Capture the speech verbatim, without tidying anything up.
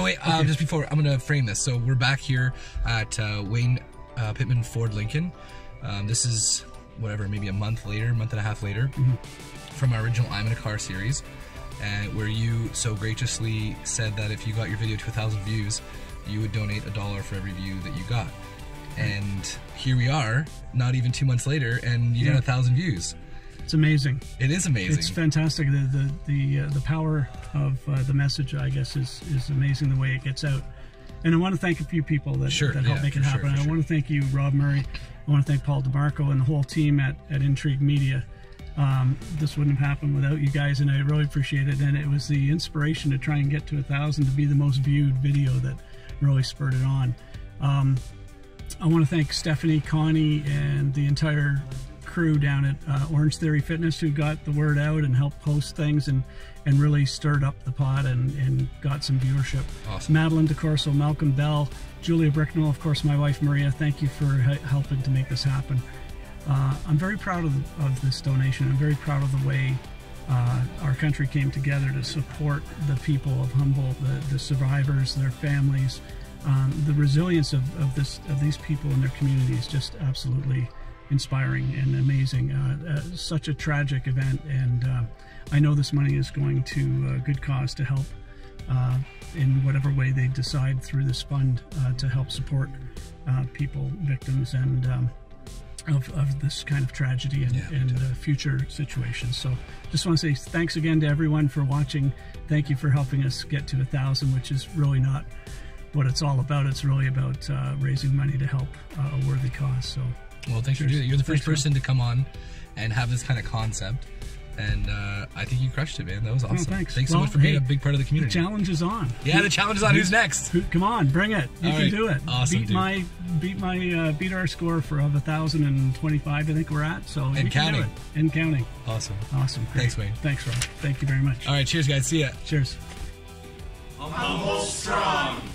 So wait, um, just before, I'm going to frame this. So we're back here at uh, Wayne uh, Pitman Ford Lincoln. Um, this is whatever, maybe a month later, month and a half later, mm-hmm. from our original I'm in a Car series, and where you so graciously said that if you got your video to a thousand views, you would donate a dollar for every view that you got. And here we are, not even two months later, and you yeah. got a thousand views. It's amazing. It is amazing. It's fantastic. The the the, uh, the power of uh, the message, I guess, is is amazing the way it gets out. And I want to thank a few people that, sure, that helped yeah, make it happen. Sure, I sure. want to thank you, Rob Murray. I want to thank Paul DeMarco and the whole team at, at Intrigue Media. Um, this wouldn't have happened without you guys, and I really appreciate it. And it was the inspiration to try and get to a thousand, to be the most viewed video, that really spurred it on. Um, I want to thank Stephanie, Connie, and the entire crew down at uh, Orange Theory Fitness, who got the word out and helped post things and and really stirred up the pot and, and got some viewership. Awesome. Madeline DeCorso, Malcolm Bell, Julia Bricknell, of course my wife Maria, thank you for helping to make this happen. Uh, I'm very proud of, of this donation. I'm very proud of the way uh, our country came together to support the people of Humboldt, the, the survivors, their families. Um, the resilience of, of, this, of these people and their community is just absolutely inspiring and amazing. Uh, uh, such a tragic event, and uh, I know this money is going to a good cause to help uh, in whatever way they decide through this fund uh, to help support uh, people, victims, and um, of, of this kind of tragedy and, yeah, and uh, future situations. So just want to say thanks again to everyone for watching. Thank you for helping us get to a thousand, which is really not what it's all about. It's really about uh, raising money to help uh, a worthy cause. So. Well, thanks for doing it. You're the first person to come on and have this kind of concept, and uh, I think you crushed it, man. That was awesome. Oh, thanks. Thanks so well, much for being hey, a big part of the community. The challenge is on. Yeah, the challenge is on. Who's, Who's next? Who, come on, bring it. You all can right. do it. Awesome, beat dude. my beat my uh, beat our score for of one thousand twenty-five. I think we're at. So and counting. Can do it. And counting. Awesome. Awesome. Great. Thanks, Wayne. Thanks, Rob. Thank you very much. All right, cheers, guys. See ya. Cheers. I'm almost strong.